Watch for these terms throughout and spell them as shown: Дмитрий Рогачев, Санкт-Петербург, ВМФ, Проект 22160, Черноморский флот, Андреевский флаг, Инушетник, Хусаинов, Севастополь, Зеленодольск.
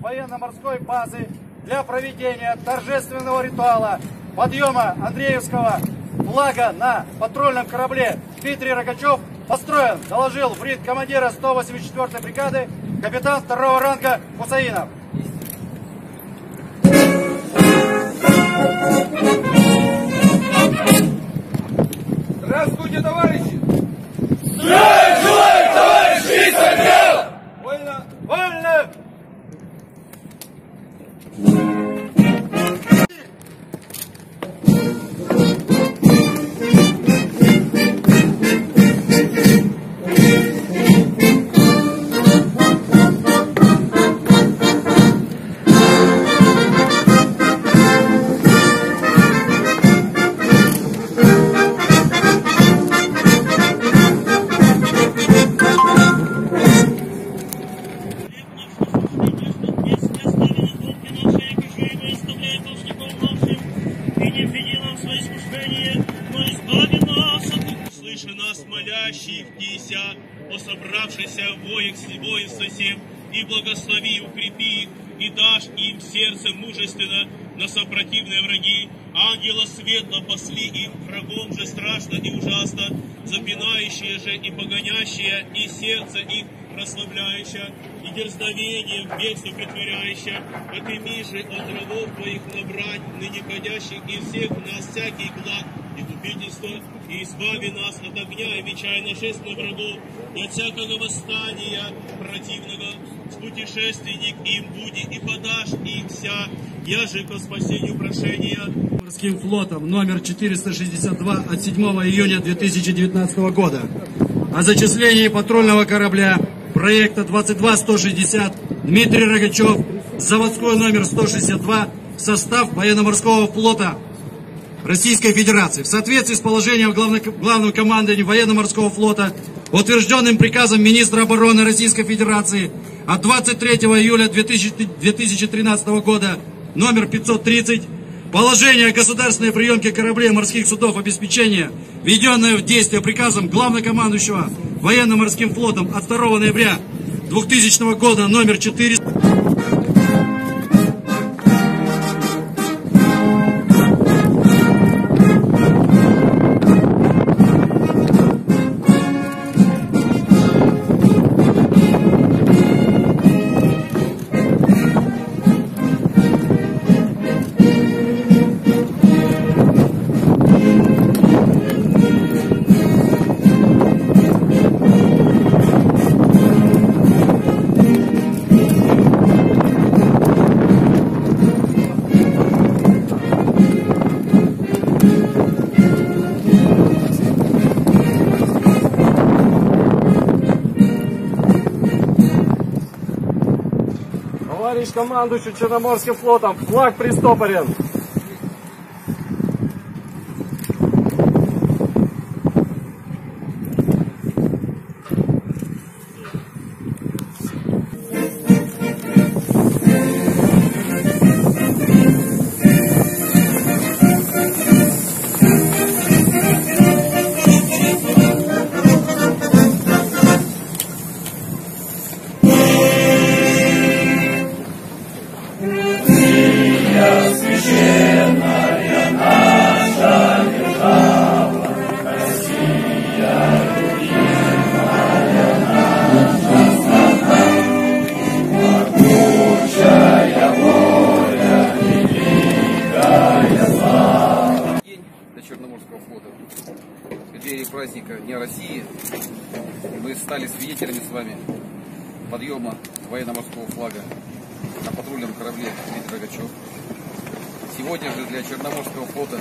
военно-морской базы для проведения торжественного ритуала подъема Андреевского флага на патрульном корабле Дмитрий Рогачев построен, доложил в РИД командира 184-й бригады капитан 2-го ранга Хусаинов. Здравствуйте, товарищи! Здравия желаю, товарищи стрелы! Вольно! Вольно! И благослови, укрепи их, и дашь им сердце мужественно на сопротивные враги. Ангела светло пасли им, врагом же страшно и ужасно, запинающие же и погонящие, и сердце их расслабляющее, и дерзновением бедству притворяющее. Отыми же от врагов твоих набрать, ныне ходящих и всех нас всякий глад и убийство, и избави нас от огня и меча и нашествия врагов, и от всякого восстания противного. Путешественник им буди и подашь им вся, я же ко спасению прошения. Морским флотом номер 462 от 7 июня 2019 года о зачислении патрульного корабля проекта 22160 Дмитрий Рогачев, заводской номер 162, в состав военно-морского флота Российской Федерации в соответствии с положением главного командования военно-морского флота, утвержденным приказом министра обороны Российской Федерации от 23 июля 2013 года номер 530, положение о государственной приемке кораблей морских судов обеспечения, введенное в действие приказом главнокомандующего военно-морским флотом от 2 ноября 2000 года номер 400. Командующий Черноморским флотом. Флаг пристопорен. Подъема военно-морского флага на патрульном корабле Дмитрий Рогачев. Сегодня же для Черноморского флота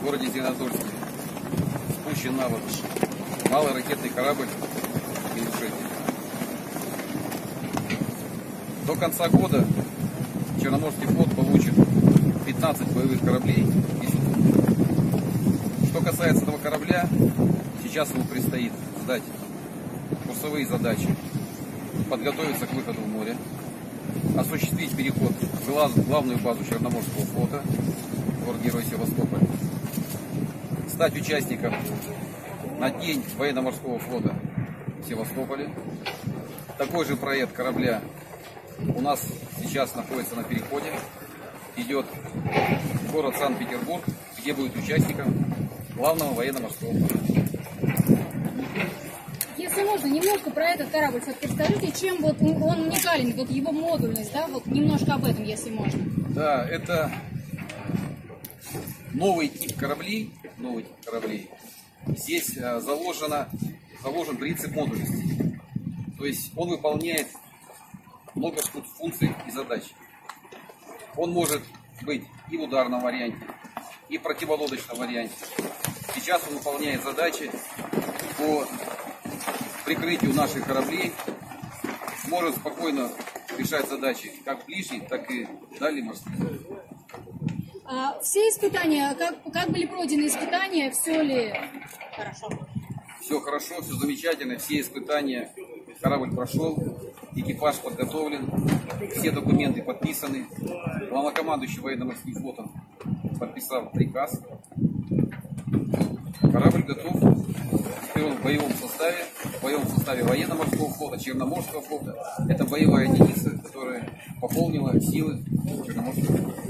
в городе Зеленодольске спущен на воду малый ракетный корабль «Инушетник». До конца года Черноморский флот получит 15 боевых кораблей и судов. Что касается этого корабля, сейчас ему предстоит сдать курсовые задачи, подготовиться к выходу в море, осуществить переход в главную базу Черноморского флота, город-герой Севастополь, стать участником на день военно-морского флота в Севастополе, такой же проект корабля у нас сейчас находится на переходе. Идет город Санкт-Петербург, где будет участником главного военно-морского флота. Если можно, немножко про этот корабль все-таки расскажите, чем вот он уникален, вот его модульность, да, вот немножко об этом, если можно. Да, это новый тип кораблей. Здесь заложен принцип модульности, то есть он выполняет много функций и задач. Он может быть и в ударном варианте, и в противолодочном варианте. Сейчас он выполняет задачи по прикрытию наших кораблей, может спокойно решать задачи как в ближней, так и в дальней морской зоне. А все испытания, как были пройдены испытания, все ли хорошо? Все хорошо, все замечательно, все испытания корабль прошел, экипаж подготовлен, все документы подписаны, главнокомандующий военно-морским флотом подписал приказ. Корабль готов, в боевом составе военно-морского флота, Черноморского флота. Это боевая единица, которая пополнила силы Черноморского флота.